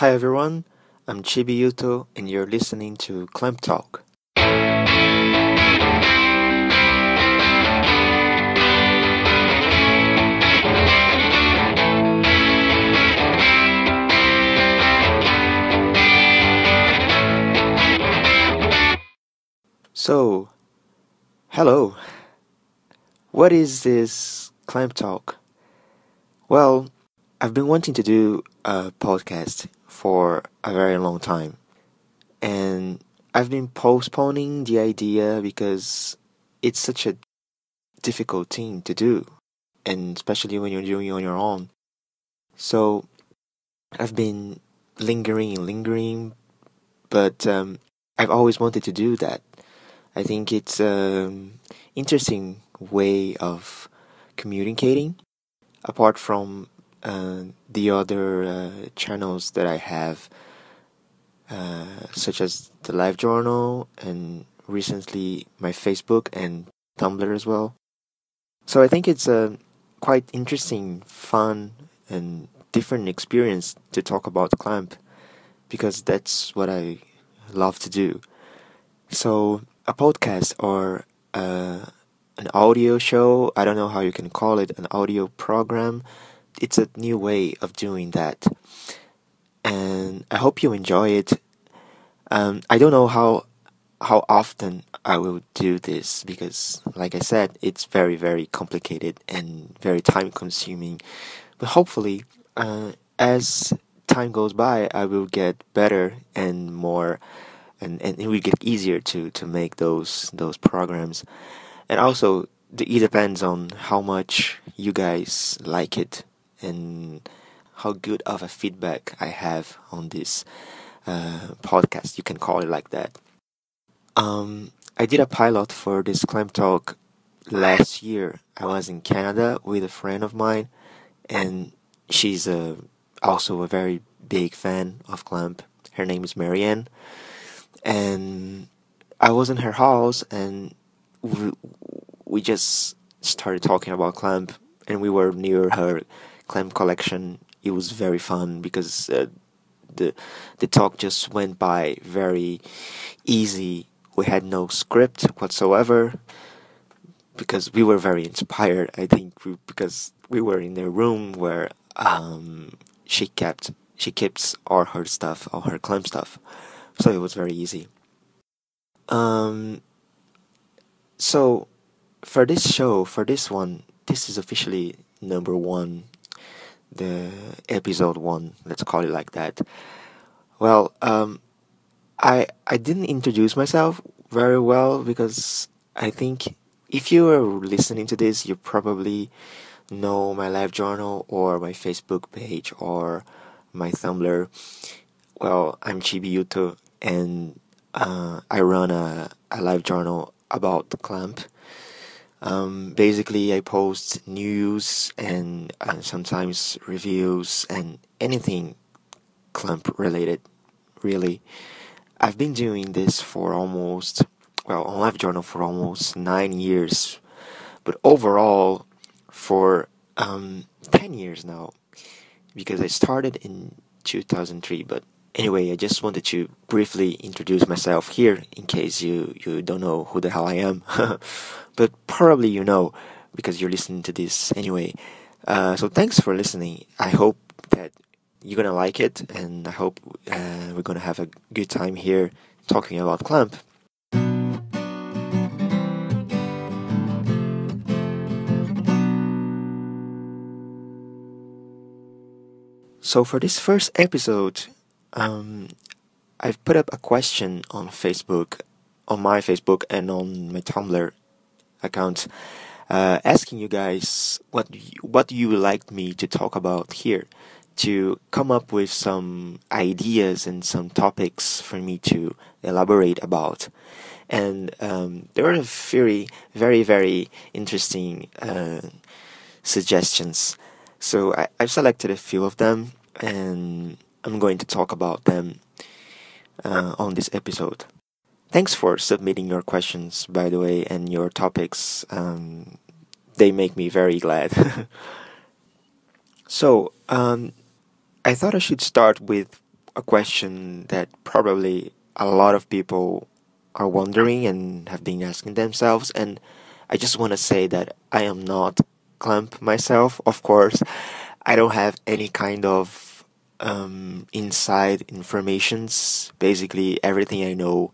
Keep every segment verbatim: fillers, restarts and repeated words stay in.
Hi everyone, I'm Chibi Yuto and you're listening to Clamp Talk. So, hello. What is this Clamp Talk? Well, I've been wanting to do a podcast for a very long time, and I've been postponing the idea because it's such a difficult thing to do, and especially when you're doing it on your own. So I've been lingering and lingering, but um, I've always wanted to do that. I think it's an interesting way of communicating, apart from uh, the other uh, channels that I have, uh, such as the Live Journal and recently my Facebook and Tumblr as well. So I think it's a quite interesting, fun, and different experience to talk about Clamp, because that's what I love to do. So a podcast or uh, an audio show, I don't know how you can call it, an audio program, it's a new way of doing that. And I hope you enjoy it. Um, I don't know how how often I will do this because, like I said, it's very, very complicated and very time-consuming. But hopefully, uh, as time goes by, I will get better and more... And, and it will get easier to, to make those those programs. And also, it depends on how much you guys like it and how good of a feedback I have on this uh, podcast. You can call it like that. Um, I did a pilot for this Clamp Talk last year. I was in Canada with a friend of mine, and she's a, also a very big fan of Clamp. Her name is Marianne. And I was in her house, and we, we just started talking about Clamp, and we were near her Clamp collection. It was very fun because uh, the the talk just went by very easy. We had no script whatsoever because we were very inspired. I think because we were in a room where um, she kept she keeps all her stuff, all her Clamp stuff. So it was very easy. Um, so for this show, for this one, this is officially number one, the episode one, let's call it like that. Well, um, I I didn't introduce myself very well because I think if you are listening to this, you probably know my Live Journal or my Facebook page or my Tumblr. Well, I'm Chibi Yuto, and uh, I run a, a Live Journal about Clamp. Um, basically, I post news and uh, sometimes reviews and anything Clamp related, really. I've been doing this for almost, well, on Live Journal for almost nine years, but overall for um, ten years now, because I started in two thousand three, but anyway, I just wanted to briefly introduce myself here in case you, you don't know who the hell I am. But probably you know because you're listening to this anyway. Uh, so thanks for listening. I hope that you're going to like it, and I hope uh, we're going to have a good time here talking about Clamp. So for this first episode... Um, I've put up a question on Facebook, on my Facebook and on my Tumblr account, uh, asking you guys what what you would like me to talk about here, to come up with some ideas and some topics for me to elaborate about. And um, there are very, very, very interesting uh, suggestions. So I, I've selected a few of them, and I'm going to talk about them uh, on this episode. Thanks for submitting your questions, by the way, and your topics. Um, they make me very glad. So, um, I thought I should start with a question that probably a lot of people are wondering and have been asking themselves, and I just want to say that I am not Clamp myself. Of course, I don't have any kind of um, inside informations. Basically, everything I know,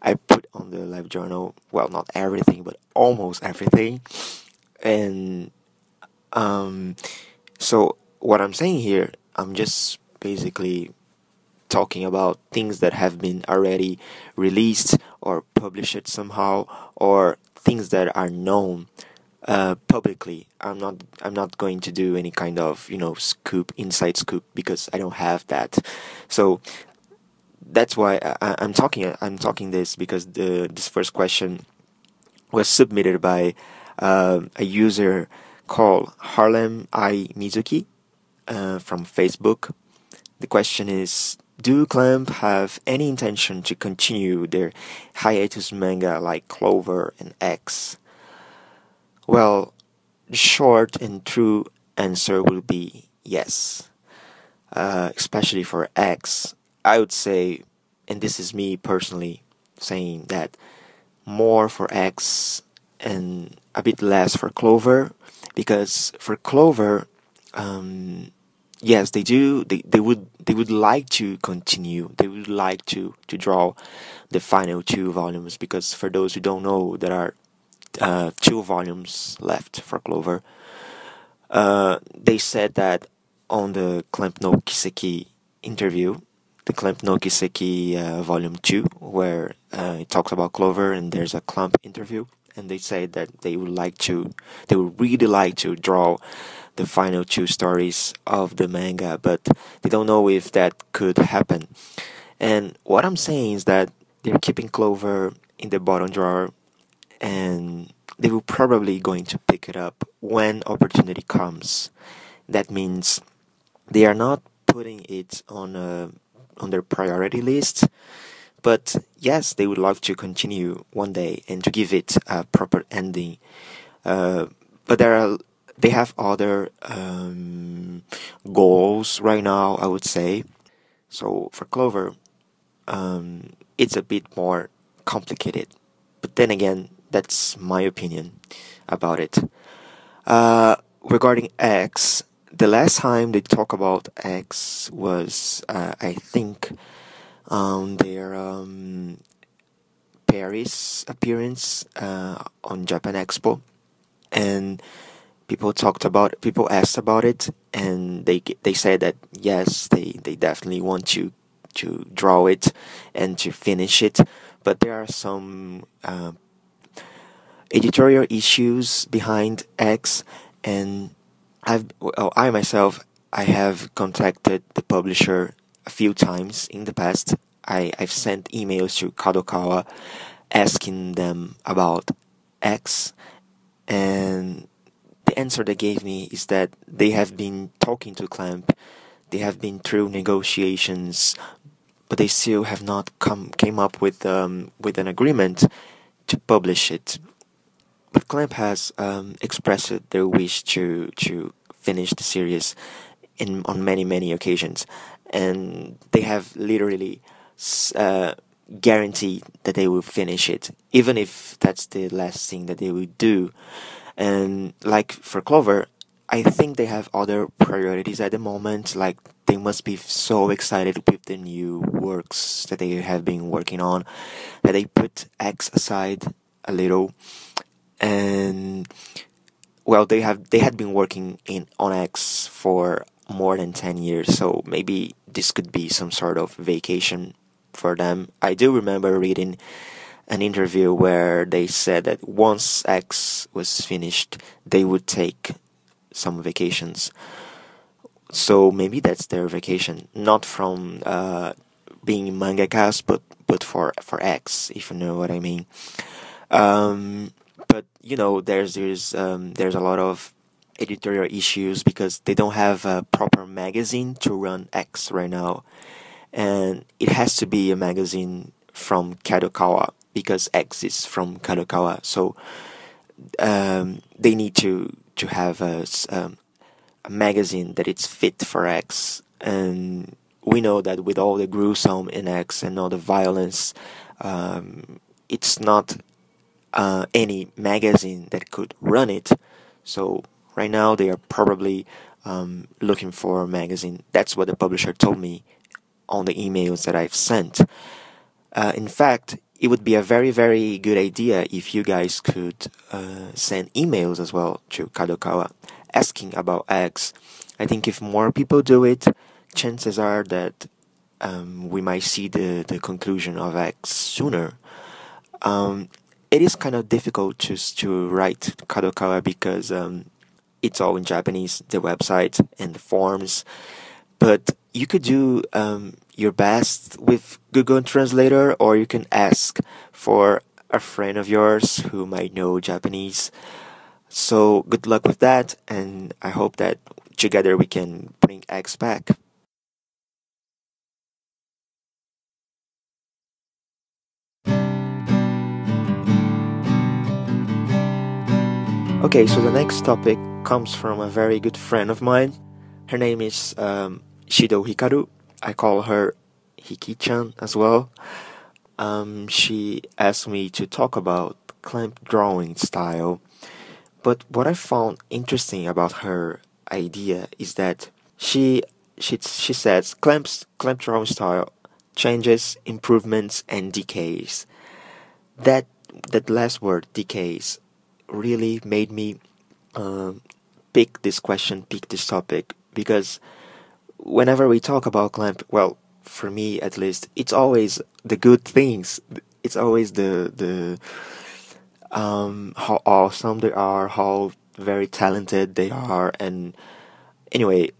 I put on the live journal. Well, not everything, but almost everything. And um, so what I'm saying here, I'm just basically talking about things that have been already released or published somehow, or things that are known uh, publicly. I'm not. I'm not going to do any kind of you know scoop, inside scoop, because I don't have that. So that's why I, I'm talking. I'm talking this because the this first question was submitted by uh, a user called Harlem I Mizuki uh, from Facebook. The question is: do Clamp have any intention to continue their hiatus manga like Clover and X? Well, the short and true answer will be yes. Uh, especially for X, I would say, and this is me personally saying that, more for X and a bit less for Clover, because for Clover, um, yes, they do. They they would they would like to continue. They would like to, to draw the final two volumes, because for those who don't know, there are uh, two volumes left for Clover. Uh, they said that on the Clamp No Kiseki interview, the Clamp No Kiseki uh, volume two, where uh, it talks about Clover, and there's a Clamp interview, and they say that they would like to, they would really like to draw the final two stories of the manga, but they don't know if that could happen. And what I'm saying is that they're keeping Clover in the bottom drawer, and they will probably going to pick it up when opportunity comes. That means they are not putting it on a, on their priority list, but yes, they would love to continue one day and to give it a proper ending. Uh, but there are They have other um, goals right now, I would say. So for Clover, um, it's a bit more complicated. But then again, that's my opinion about it. Uh, regarding X, the last time they talk about X was, uh, I think, um, their um, Paris appearance uh, on Japan Expo. And people talked about, people asked about it, and they they said that yes, they, they definitely want to to draw it and to finish it, but there are some uh, editorial issues behind X, and I've well, I myself I have contacted the publisher a few times in the past. I I've sent emails to Kadokawa asking them about X, and the answer they gave me is that they have been talking to Clamp, they have been through negotiations, but they still have not come came up with um with an agreement to publish it. But Clamp has um expressed their wish to to finish the series in on many many occasions, and they have literally uh guaranteed that they will finish it, even if that's the last thing that they will do. And like for Clover, I think they have other priorities at the moment. Like, they must be so excited with the new works that they have been working on that they put X aside a little. And well, they have they had been working in on X for more than ten years, so maybe this could be some sort of vacation for them. I do remember reading an interview where they said that once X was finished, they would take some vacations. So maybe that's their vacation, not from uh, being mangakas, but but for for X, if you know what I mean. Um, but you know, there's there's um, there's a lot of editorial issues because they don't have a proper magazine to run X right now, and it has to be a magazine from Kadokawa, because X is from Kadokawa, so um, they need to to have a, um, a magazine that it's fit for X. And we know that with all the gruesome in X and all the violence, um, it's not uh, any magazine that could run it. So right now they are probably um, looking for a magazine. That's what the publisher told me on the emails that I've sent. Uh, in fact, it would be a very, very good idea if you guys could uh, send emails as well to Kadokawa asking about X. I think if more people do it, chances are that um, we might see the, the conclusion of X sooner. Um, it is kind of difficult just to write Kadokawa because um, it's all in Japanese, the website and the forms. But you could do um, your best with Google Translator, or you can ask for a friend of yours who might know Japanese. So good luck with that, and I hope that together we can bring X back. Okay, so the next topic comes from a very good friend of mine. Her name is um, Shidou Hikaru. I call her Hiki-chan as well. Um, she asked me to talk about clamp drawing style. But what I found interesting about her idea is that she she she says clamps clamp drawing style changes, improvements, and decays. That that last word, decays, really made me um, pick this question, pick this topic, because whenever we talk about clamp, well, for me at least, it's always the good things. It's always the the um, how awesome they are, how very talented they are, and anyway,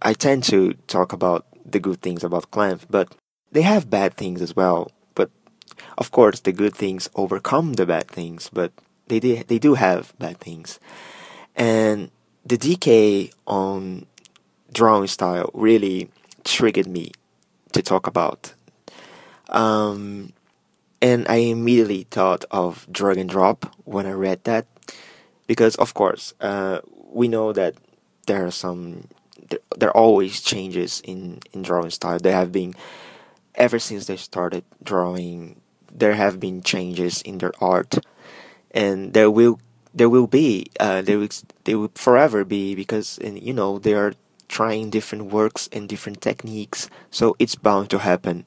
I tend to talk about the good things about clamp, but they have bad things as well. But of course, the good things overcome the bad things, but they do, they do have bad things. And the decay on drawing style really triggered me to talk about. Um, and I immediately thought of Drag and Drop when I read that, because of course uh, we know that there are some, there, there are always changes in, in drawing style. There have been, ever since they started drawing, there have been changes in their art, and there will there will be uh, there will there will forever be, because, and you know, they are trying different works and different techniques, so it's bound to happen.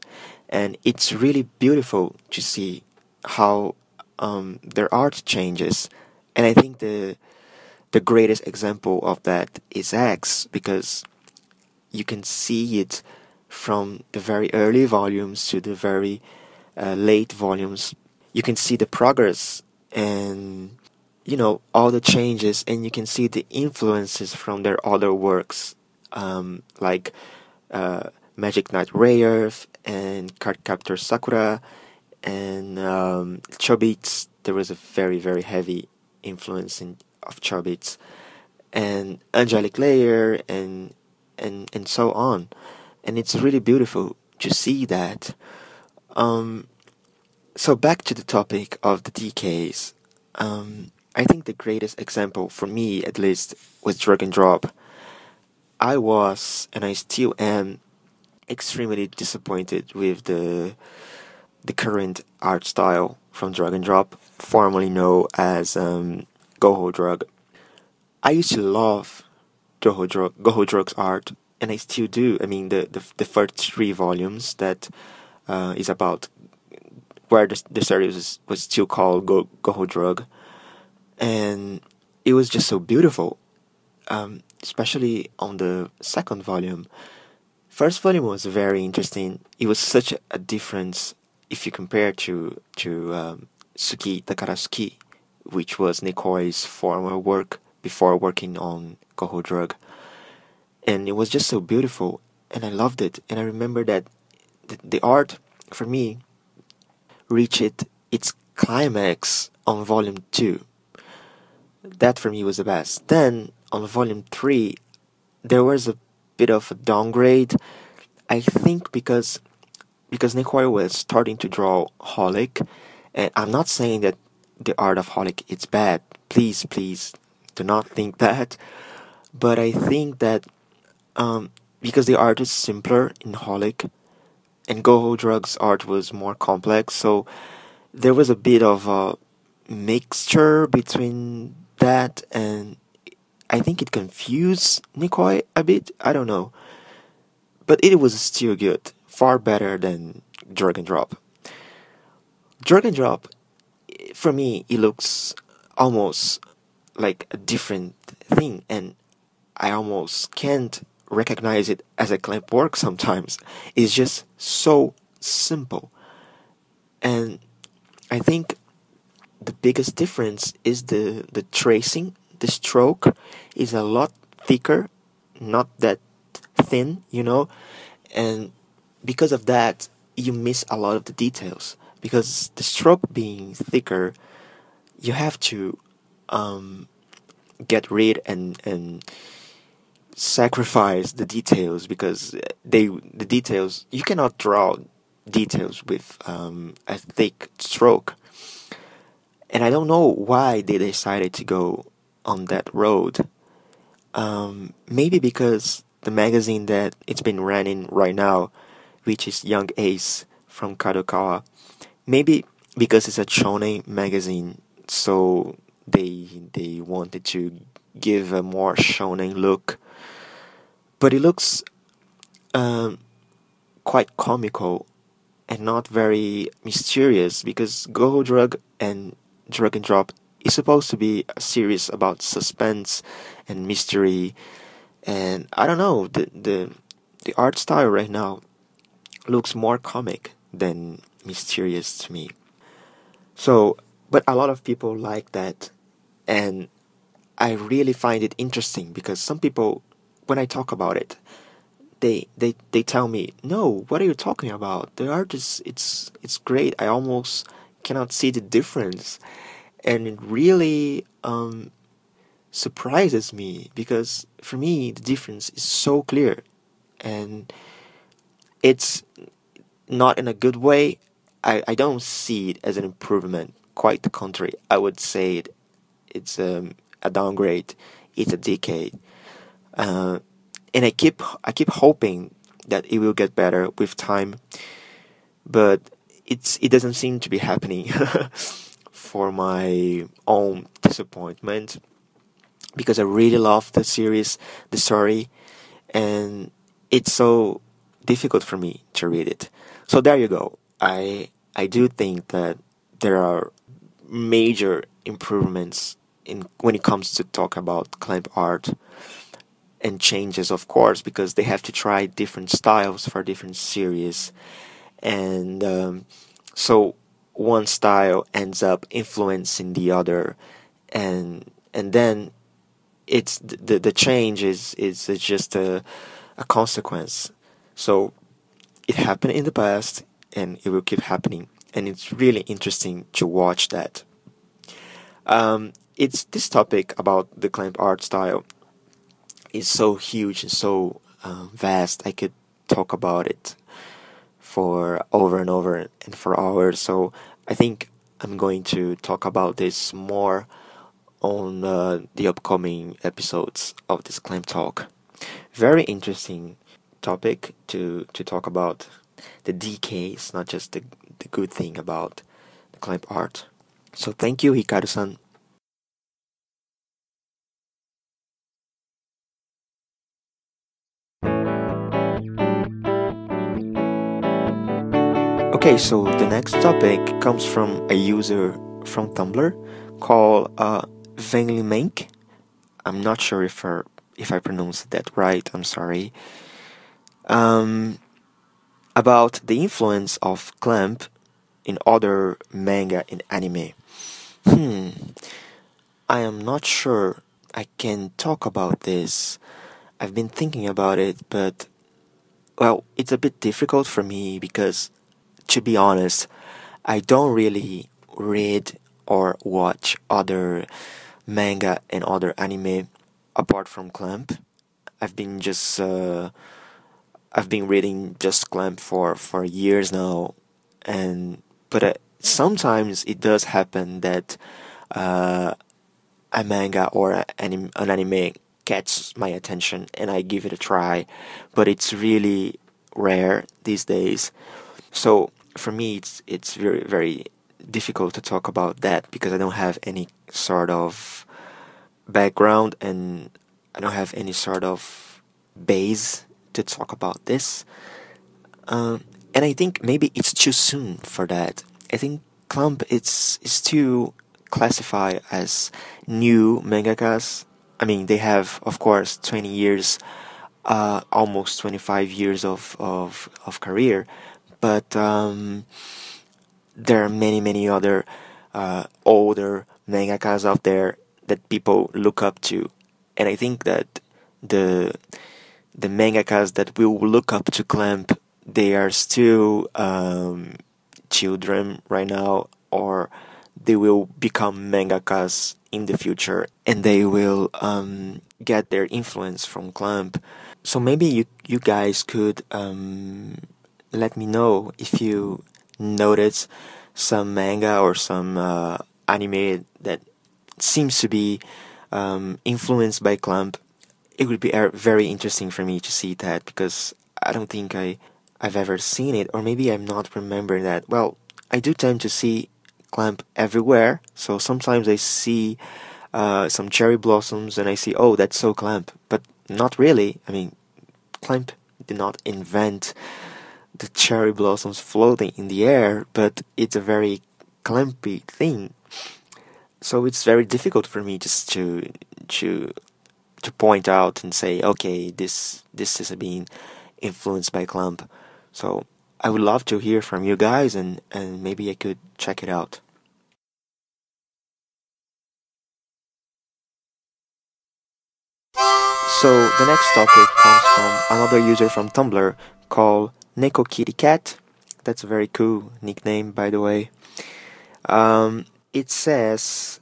And it's really beautiful to see how um, their art changes. And I think the the greatest example of that is X, because you can see it from the very early volumes to the very uh, late volumes. You can see the progress and, you know, all the changes, and you can see the influences from their other works, um, like uh, Magic Knight Rayearth and Cardcaptor Sakura and um, Chobits. There was a very, very heavy influence in, of Chobits, and Angelic Layer, and and and so on. And it's really beautiful to see that. Um, so back to the topic of the decays. Um, I think the greatest example, for me at least, was Drag and Drop. I was, and I still am, extremely disappointed with the the current art style from Drag and Drop, formerly known as um, Gohou Drug. I used to love Gohou Drug, Gohou Drug's art, and I still do. I mean, the the, the first three volumes that uh, is about, where the, the series was, was still called Go, Gohou Drug, and it was just so beautiful, um, especially on the second volume. First volume was very interesting. It was such a difference if you compare to to um, Suki Takarasuki, which was Nekoi's former work before working on Gohou Drug. And it was just so beautiful, and I loved it. And I remember that th- the art, for me, reached its climax on volume two. That, for me, was the best. Then, on volume three, there was a bit of a downgrade, I think, because because Nekoi was starting to draw Holic. And I'm not saying that the art of Holic is bad. Please, please, do not think that. But I think that um, because the art is simpler in Holic, and Gohou Drug's art was more complex, so there was a bit of a mixture between that, and I think it confused Nekoi a bit, I don't know. But it was still good, far better than Drag and Drop. Drag and Drop, for me, it looks almost like a different thing, and I almost can't recognize it as a Clamp work sometimes. It's just so simple. And I think the biggest difference is the, the tracing. The stroke is a lot thicker, not that thin, you know, and because of that, you miss a lot of the details. Because the stroke being thicker, you have to um, get rid and and sacrifice the details, because they the details you cannot draw details with um, a thick stroke. And I don't know why they decided to go on that road. Um, maybe because the magazine that it's been running right now, which is Young Ace from Kadokawa, maybe because it's a shonen magazine, so they they wanted to give a more shonen look. But it looks um, quite comical and not very mysterious, because Gohou Drug and Drag and Drop is supposed to be a series about suspense and mystery, and I don't know, the the the art style right now looks more comic than mysterious to me. So, but a lot of people like that, and I really find it interesting, because some people, when I talk about it, they they they tell me, "No, what are you talking about? The art is it's it's great. I almost cannot see the difference." And it really um, surprises me, because for me the difference is so clear, and it's not in a good way. I, I don't see it as an improvement. Quite the contrary, I would say it, it's um, a downgrade. It's a decay, uh, and I keep I keep hoping that it will get better with time, but it's it doesn't seem to be happening. For my own disappointment, because I really love the series, the story, and it's so difficult for me to read it. So there you go. I I do think that there are major improvements in when it comes to talk about Clamp art, and changes, of course, because they have to try different styles for different series, and um, so. One style ends up influencing the other, and and then it's the the change is is just a a consequence. So it happened in the past, and it will keep happening, and it's really interesting to watch that. Um, it's this topic about the Clamp art style is so huge and so uh, vast. I could talk about it for over and over and for hours. So I think I'm going to talk about this more on uh, the upcoming episodes of this Clamp Talk. Very interesting topic to, to talk about the decays, not just the, the good thing about the Clamp art. So thank you, Hikaru-san. Okay, so the next topic comes from a user from Tumblr called uh, Venglimink. I'm not sure if I, if I pronounced that right, I'm sorry. Um, about the influence of Clamp in other manga and anime. Hmm, I am not sure I can talk about this. I've been thinking about it, but, well, it's a bit difficult for me because, to be honest, I don't really read or watch other manga and other anime apart from Clamp. I've been just uh, I've been reading just Clamp for, for years now, and but uh, sometimes it does happen that uh, a manga or an anime gets my attention and I give it a try, but it's really rare these days. So for me, it's it's very very difficult to talk about that because I don't have any sort of background and I don't have any sort of base to talk about this. Um, and I think maybe it's too soon for that. I think Clamp it's is too classified as new mangakas. I mean, they have, of course, twenty years, uh, almost twenty-five years of, of, of career, but um, there are many, many other uh, older mangakas out there that people look up to. And I think that the the mangakas that will look up to Clamp, they are still um, children right now, or they will become mangakas in the future, and they will um, get their influence from Clamp. So maybe you you guys could um, let me know if you notice some manga or some uh, anime that seems to be um, influenced by Clamp. It would be very interesting for me to see that, because I don't think I, I've ever seen it, or maybe I'm not remembering that. Well, I do tend to see Clamp everywhere, so sometimes I see uh, some cherry blossoms and I see, oh, that's so Clamp, but not really. I mean, Clamp did not invent the cherry blossoms floating in the air, but it's a very Clampy thing, so it's very difficult for me just to to to point out and say, okay, this this is being influenced by Clamp. So I would love to hear from you guys, and, and maybe I could check it out. So the next topic comes from another user from Tumblr called Neko Kitty Cat. That's a very cool nickname, by the way. Um, it says,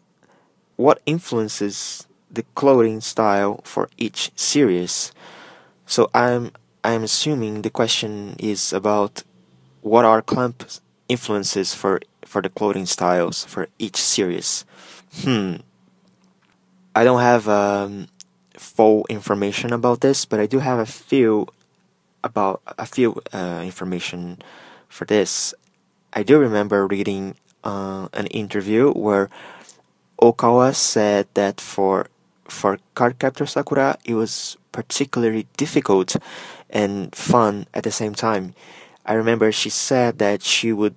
what influences the clothing style for each series? So I'm I'm assuming the question is about what are Clamp's influences for, for the clothing styles for each series. Hmm. I don't have um, full information about this, but I do have a few about a few uh, information for this. I do remember reading uh, an interview where Okawa said that for for Cardcaptor Sakura, it was particularly difficult and fun at the same time. I remember she said that she would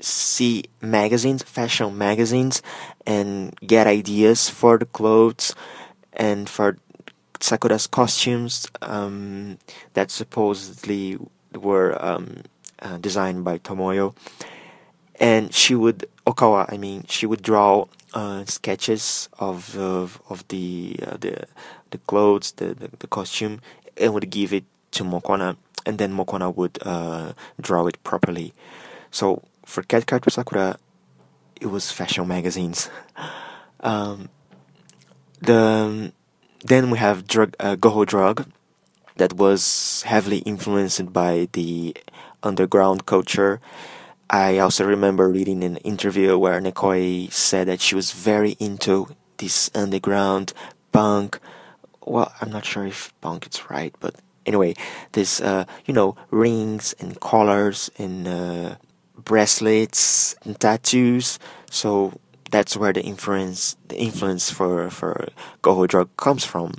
see magazines, fashion magazines, and get ideas for the clothes and for Sakura's costumes um, that supposedly were um, uh, designed by Tomoyo. And she would, Okawa, I mean, she would draw uh, sketches of of, of the uh, the the clothes, the, the the costume, and would give it to Mokona, and then Mokona would uh, draw it properly. So for Cardcaptor Sakura, it was fashion magazines. um, the then we have drug, uh, Gohou Drug, that was heavily influenced by the underground culture. I also remember reading an interview where Nekoi said that she was very into this underground punk. Well, I'm not sure if punk is right, but anyway, this, uh, you know, rings and collars and uh, bracelets and tattoos. So that's where the influence, the influence for, for Gohou Drug comes from,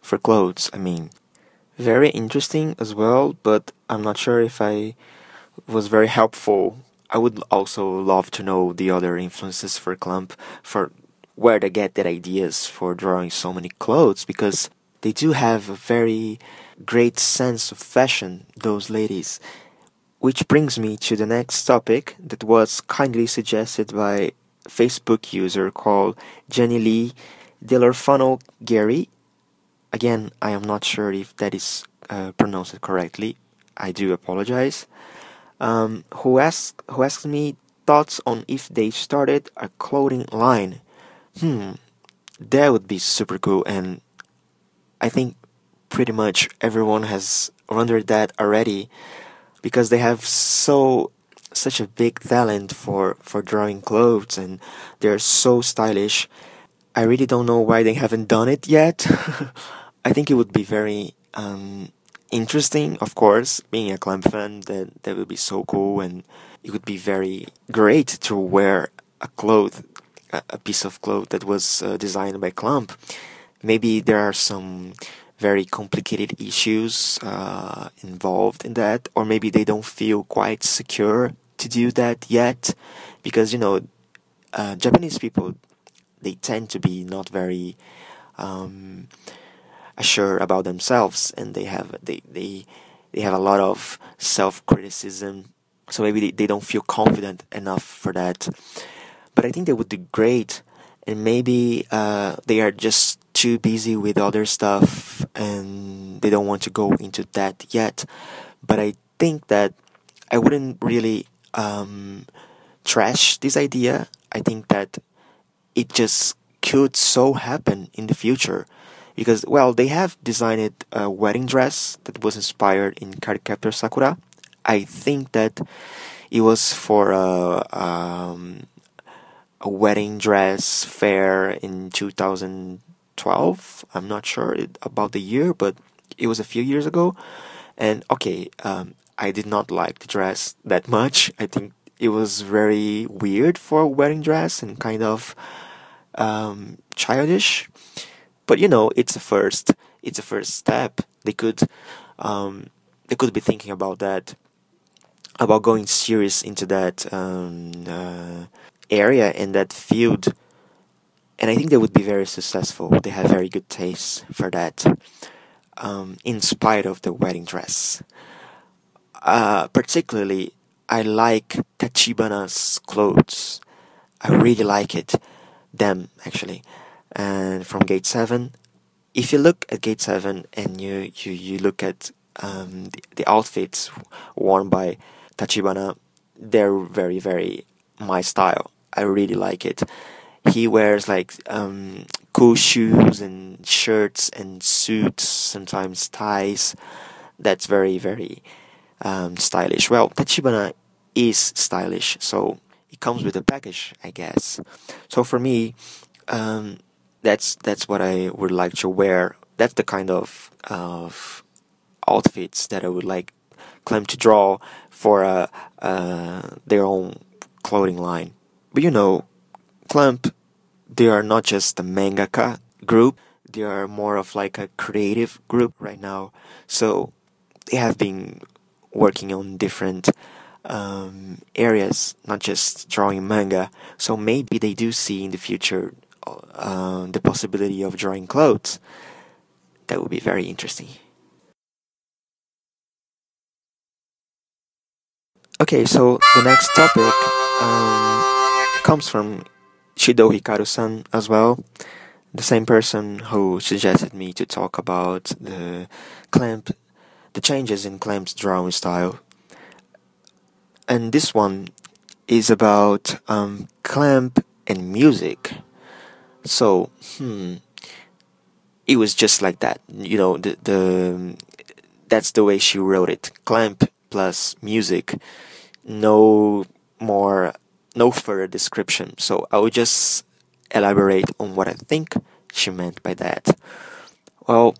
for clothes, I mean. Very interesting as well, but I'm not sure if I was very helpful. I would also love to know the other influences for Clamp, for where they get their ideas for drawing so many clothes, because they do have a very great sense of fashion, those ladies. Which brings me to the next topic that was kindly suggested by a Facebook user called Jenny Lee Delorfano Gary. Again, I am not sure if that is uh, pronounced correctly. I do apologize. Um, who asked who asked me thoughts on if they started a clothing line. Hmm, that would be super cool, and I think pretty much everyone has wondered that already, because they have so such a big talent for, for drawing clothes, and they're so stylish. I really don't know why they haven't done it yet. I think it would be very um, interesting, of course, being a Clamp fan. That, that would be so cool, and it would be very great to wear a cloth, a, a piece of cloth that was uh, designed by Clamp. Maybe there are some very complicated issues uh, involved in that, or maybe they don't feel quite secure to do that yet, because, you know, uh, Japanese people, they tend to be not very um, assured about themselves, and they have they they they have a lot of self-criticism. So maybe they, they don't feel confident enough for that. But I think they would do great, and maybe uh, they are just too busy with other stuff and they don't want to go into that yet. But I think that I wouldn't really um, trash this idea. I think that it just could so happen in the future, because, well, they have designed a wedding dress that was inspired in Cardcaptor Sakura. I think that it was for a um, a wedding dress fair in two thousand twelve. I'm not sure it, about the year, but it was a few years ago. And okay, um, I did not like the dress that much. I think it was very weird for a wedding dress and kind of um, childish. But, you know, it's a first. It's a first step. They could, um, they could be thinking about that, about going serious into that um, uh, area and that field. And I think they would be very successful. They have very good taste for that, um, in spite of the wedding dress. Uh, particularly, I like Tachibana's clothes. I really like it. Them, actually. And from Gate seven, if you look at Gate seven and you, you, you look at um, the, the outfits worn by Tachibana, they're very, very my style. I really like it. He wears like um, cool shoes and shirts and suits, sometimes ties. That's very, very um, stylish. Well, Tachibana is stylish, so it comes with a package, I guess. So for me, um, that's that's what I would like to wear. That's the kind of of outfits that I would like Clamp to draw for uh, uh, their own clothing line. But, you know, Clamp, they are not just a mangaka group, they are more of like a creative group right now. So they have been working on different um, areas, not just drawing manga. So maybe they do see in the future uh, the possibility of drawing clothes. That would be very interesting. Okay, so the next topic um, comes from Shidou Hikaru-san as well, the same person who suggested me to talk about the Clamp, the changes in Clamp's drawing style. And this one is about um, Clamp and music. So, hmm, it was just like that, you know. The the that's the way she wrote it: Clamp plus music, no more. No further description, so I will just elaborate on what I think she meant by that. Well,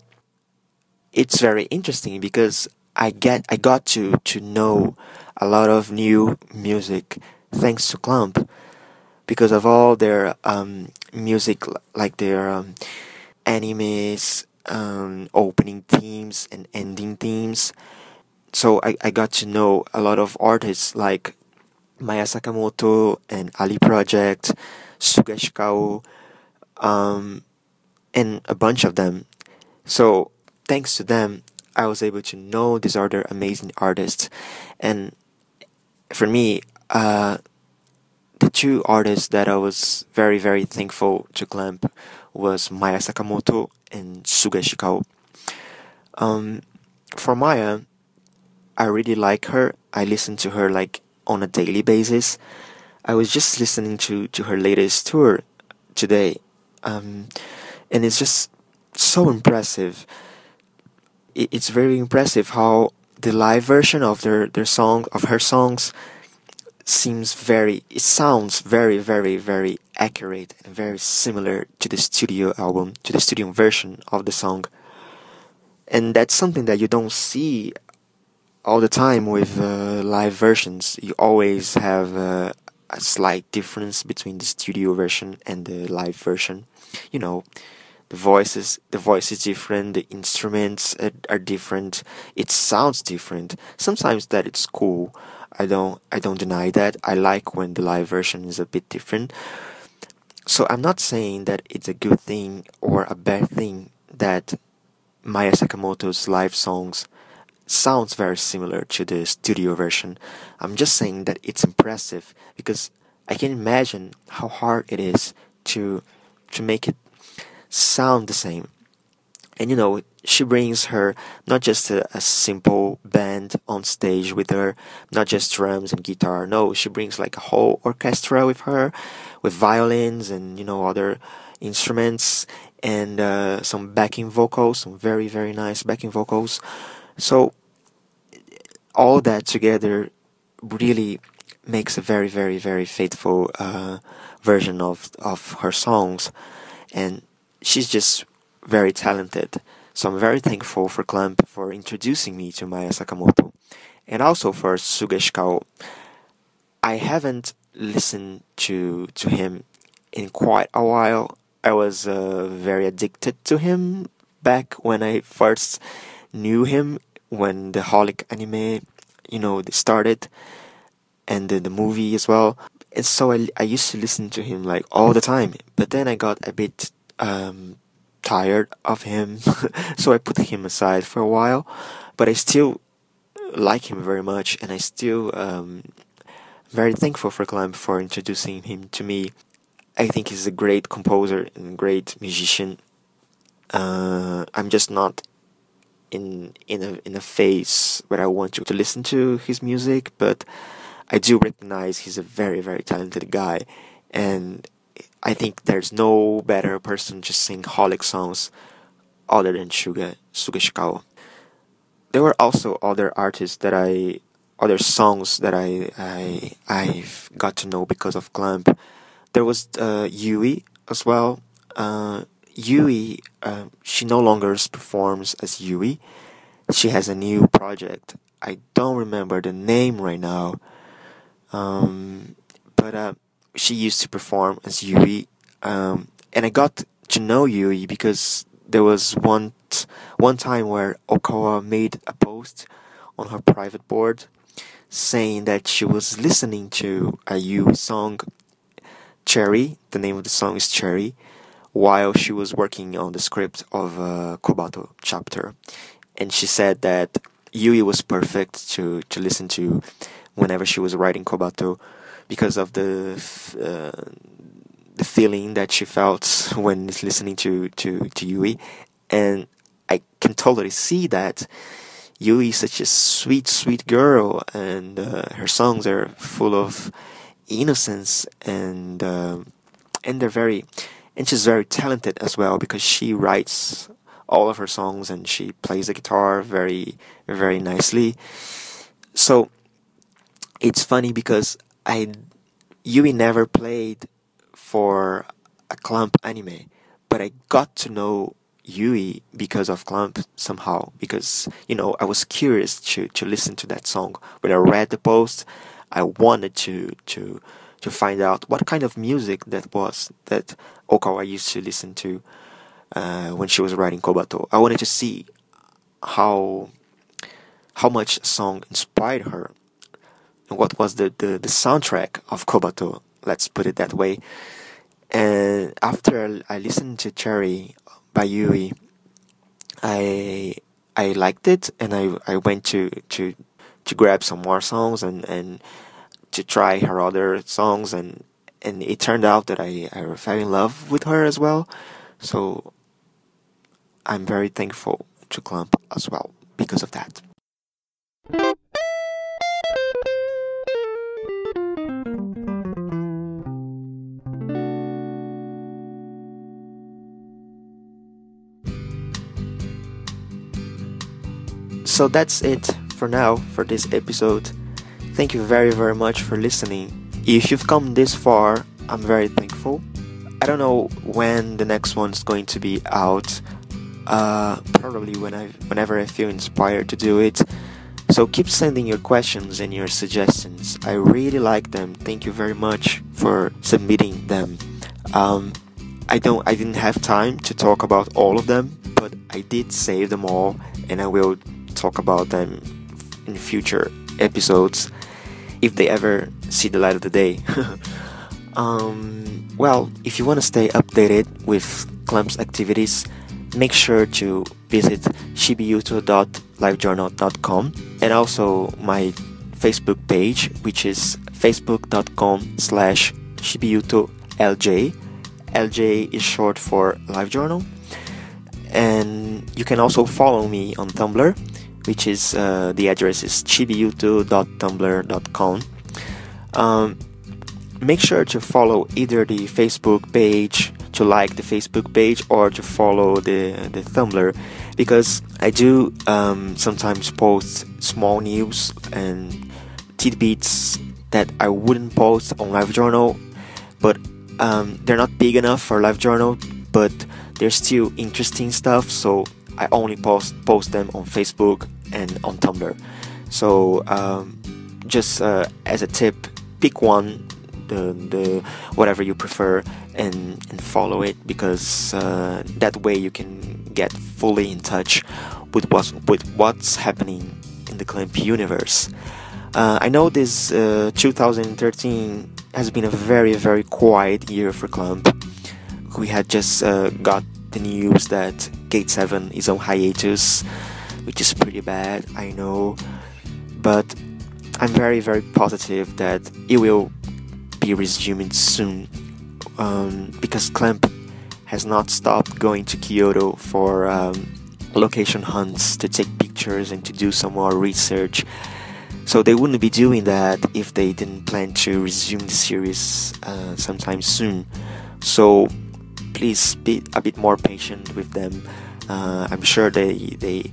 it's very interesting because I get I got to to know a lot of new music thanks to Clamp, because of all their um, music, like their um, animes, um, opening themes and ending themes. So I, I got to know a lot of artists like Maaya Sakamoto and Ali Project, Suga Shikao, um, and a bunch of them. So thanks to them, I was able to know these other amazing artists. And for me, uh, the two artists that I was very, very thankful to Clamp was Maaya Sakamoto and Suga Shikao. Um, for Maya, I really like her. I listen to her like on a daily basis. I was just listening to, to her latest tour today, um, and it's just so impressive. It, it's very impressive how the live version of their, their song of her songs seems very. It sounds very, very, very accurate and very similar to the studio album, to the studio version of the song. And that's something that you don't see all the time with uh, live versions. You always have uh, a slight difference between the studio version and the live version. You know, the voices, the voice is different, the instruments are, are different, it sounds different. Sometimes that it's cool. I don't, I don't deny that. I like when the live version is a bit different. So I'm not saying that it's a good thing or a bad thing that Maaya Sakamoto's live songs sounds very similar to the studio version. I'm just saying that it's impressive because I can imagine how hard it is to to make it sound the same. And you know, she brings her not just a, a simple band on stage with her, not just drums and guitar. No, she brings like a whole orchestra with her, with violins and, you know, other instruments and uh, some backing vocals, some very, very nice backing vocals. So all that together really makes a very, very, very faithful uh, version of, of her songs. And she's just very talented. So I'm very thankful for Clamp for introducing me to Maaya Sakamoto. And also for Suga Shikao. I haven't listened to, to him in quite a while. I was uh, very addicted to him back when I first knew him, when the Holic anime, you know, started, and the, the movie as well. And so I, I used to listen to him like all the time, but then I got a bit um, tired of him, so I put him aside for a while. But I still like him very much, and I still um, very thankful for Clamp for introducing him to me. I think he's a great composer and great musician. Uh, I'm just not in in a in a phase where I want you to listen to his music, but I do recognize he's a very, very talented guy, and I think there's no better person to sing Holic songs other than Suga Suga Shikao. There were also other artists that I, other songs that I I I've got to know because of Clamp. There was uh, Yui as well. Uh, Yui, uh, she no longer performs as Yui. She has a new project. I don't remember the name right now. Um, but uh, she used to perform as Yui. Um, and I got to know Yui because there was one t- one time where Okawa made a post on her private board saying that she was listening to a Yui song, Cherry, the name of the song is Cherry, while she was working on the script of uh, Kobato chapter. And she said that Yui was perfect to, to listen to whenever she was writing Kobato because of the uh, the feeling that she felt when listening to, to, to Yui. And I can totally see that. Yui is such a sweet, sweet girl, and uh, her songs are full of innocence, and uh, and they're very, and she's very talented as well because she writes all of her songs and she plays the guitar very, very nicely. So it's funny because I Yui never played for a Clamp anime, but I got to know Yui because of Clamp somehow, because, you know, I was curious to to listen to that song. When I read the post, I wanted to, to to find out what kind of music that was that Okawa used to listen to uh, when she was writing Kobato. I wanted to see how how much a song inspired her, and what was the, the, the soundtrack of Kobato, let's put it that way. And after I listened to Cherry by Yui, I I liked it, and I, I went to, to to grab some more songs and, and to try her other songs, and and it turned out that I, I fell in love with her as well. So I'm very thankful to Clamp as well because of that. So that's it for now for this episode. Thank you very, very much for listening. If you've come this far, I'm very thankful. I don't know when the next one's going to be out. uh, probably when I, whenever I feel inspired to do it. So keep sending your questions and your suggestions. I really like them. Thank you very much for submitting them. Um, I don't, I didn't have time to talk about all of them, but I did save them all, and I will talk about them in future episodes if they ever see the light of the day. um, well, if you want to stay updated with Clamp's activities, make sure to visit chibi yuto dot livejournal dot com and also my Facebook page, which is facebook dot com slash chibi yuto l j. L J is short for Live Journal. And you can also follow me on Tumblr, which is uh, the address is chibi yuto dot tumblr dot com. Um, make sure to follow either the Facebook page, to like the Facebook page, or to follow the, the Tumblr, because I do um, sometimes post small news and tidbits that I wouldn't post on Live Journal, but um, they're not big enough for Live Journal, but there's still interesting stuff, so I only post post them on Facebook and on Tumblr. So um, just uh, as a tip, pick one, the, the whatever you prefer, and, and follow it, because uh, that way you can get fully in touch with what's, with what's happening in the Clamp universe. Uh, I know this uh, two thousand thirteen has been a very, very quiet year for Clamp. We had just uh, got the news that Gate seven is on hiatus, which is pretty bad, I know, but I'm very very positive that it will be resumed soon, um, because Clamp has not stopped going to Kyoto for um, location hunts, to take pictures and to do some more research. So they wouldn't be doing that if they didn't plan to resume the series uh, sometime soon. So please be a bit more patient with them. Uh, I'm sure they they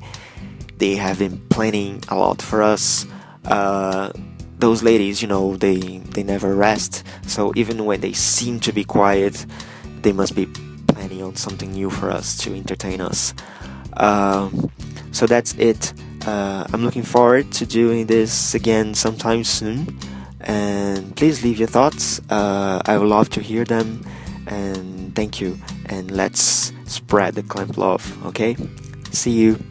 they have been planning a lot for us. Uh, those ladies, you know, they they never rest. So even when they seem to be quiet, they must be planning on something new for us to entertain us. Um, so that's it. Uh, I'm looking forward to doing this again sometime soon. And please leave your thoughts. Uh, I would love to hear them. And thank you, and let's spread the Clamp love, okay? See you!